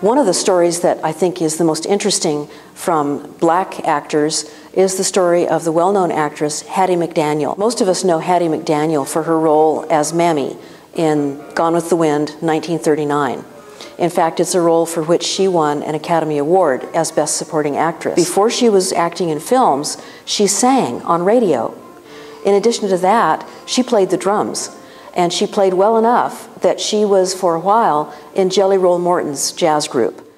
One of the stories that I think is the most interesting from black actors is the story of the well-known actress Hattie McDaniel. Most of us know Hattie McDaniel for her role as Mammy in Gone with the Wind, 1939. In fact, it's a role for which she won an Academy Award as Best Supporting Actress. Before she was acting in films, she sang on radio. In addition to that, she played the drums. And she played well enough that she was, for a while, in Jelly Roll Morton's jazz group.